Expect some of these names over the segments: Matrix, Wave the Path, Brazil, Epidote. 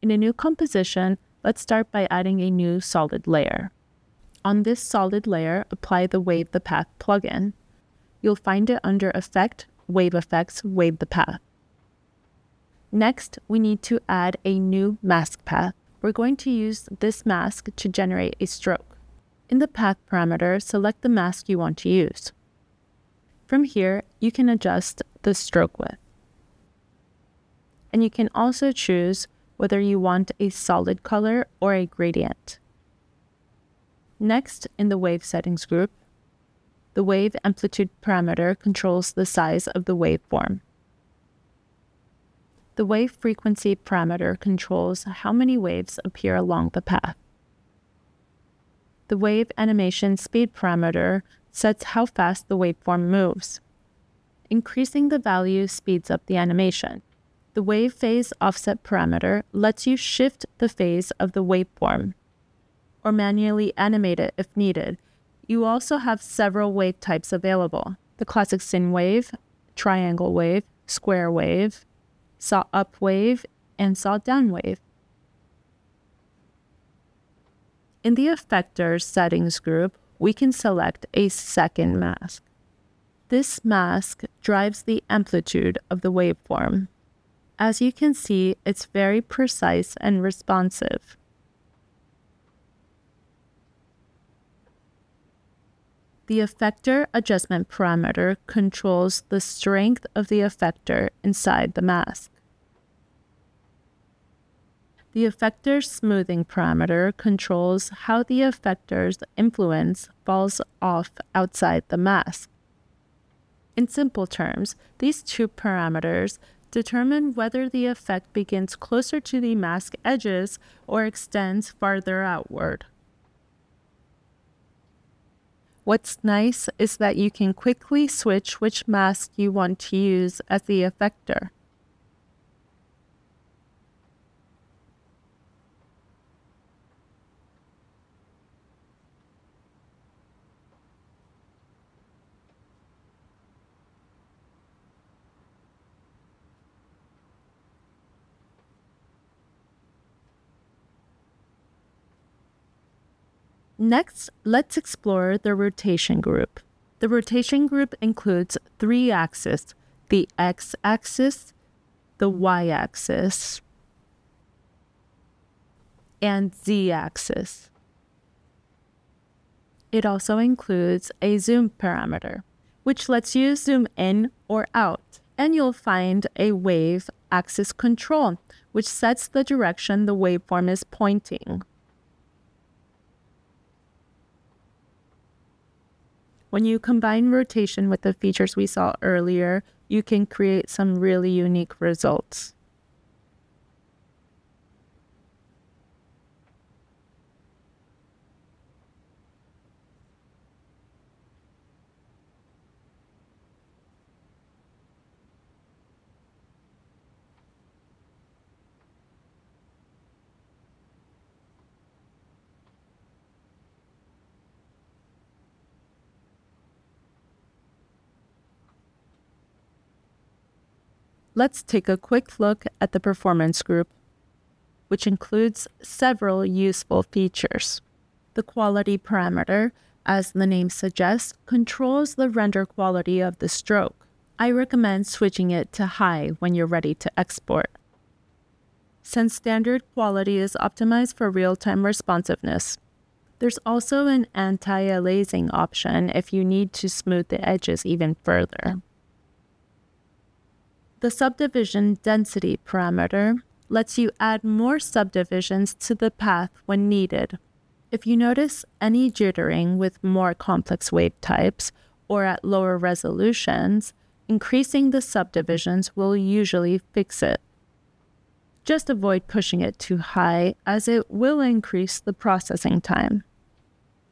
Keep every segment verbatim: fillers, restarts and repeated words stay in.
In a new composition, let's start by adding a new solid layer. On this solid layer, apply the Wave the Path plugin. You'll find it under Effect, Wave Effects, Wave the Path. Next, we need to add a new mask path. We're going to use this mask to generate a stroke. In the path parameter, select the mask you want to use. From here, you can adjust the stroke width. And you can also choose whether you want a solid color or a gradient. Next, in the Wave Settings group, the Wave Amplitude parameter controls the size of the waveform. The Wave Frequency parameter controls how many waves appear along the path. The Wave Animation Speed parameter sets how fast the waveform moves. Increasing the value speeds up the animation. The Wave Phase Offset parameter lets you shift the phase of the waveform or manually animate it if needed. You also have several wave types available: the classic sin wave, triangle wave, square wave, saw up wave, and saw down wave. In the Effectors Settings group, we can select a second mask. This mask drives the amplitude of the waveform. As you can see, it's very precise and responsive. The Effector Adjustment parameter controls the strength of the effector inside the mask. The Effector Smoothing parameter controls how the effector's influence falls off outside the mask. In simple terms, these two parameters determine whether the effect begins closer to the mask edges or extends farther outward. What's nice is that you can quickly switch which mask you want to use as the effector. Next, let's explore the rotation group. The rotation group includes three axes: the x-axis, the y-axis, and z-axis. It also includes a zoom parameter, which lets you zoom in or out. And you'll find a wave axis control, which sets the direction the waveform is pointing. When you combine rotation with the features we saw earlier, you can create some really unique results. Let's take a quick look at the Performance group, which includes several useful features. The Quality parameter, as the name suggests, controls the render quality of the stroke. I recommend switching it to high when you're ready to export, since standard quality is optimized for real-time responsiveness. There's also an anti-aliasing option if you need to smooth the edges even further. The Subdivision Density parameter lets you add more subdivisions to the path when needed. If you notice any jittering with more complex wave types or at lower resolutions, increasing the subdivisions will usually fix it. Just avoid pushing it too high, as it will increase the processing time.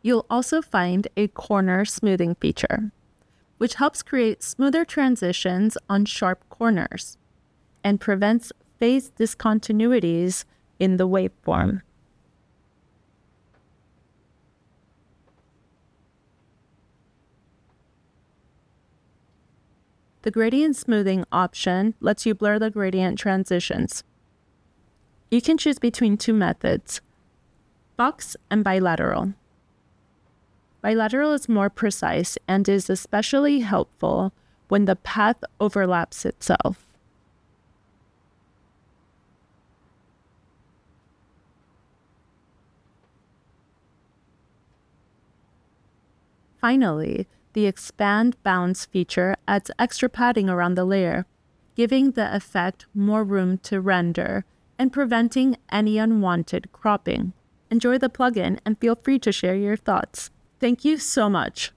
You'll also find a corner smoothing feature, which helps create smoother transitions on sharp corners and prevents phase discontinuities in the waveform. The gradient smoothing option lets you blur the gradient transitions. You can choose between two methods, box and bilateral. Bilateral is more precise and is especially helpful when the path overlaps itself. Finally, the expand bounds feature adds extra padding around the layer, giving the effect more room to render and preventing any unwanted cropping. Enjoy the plugin and feel free to share your thoughts. Thank you so much.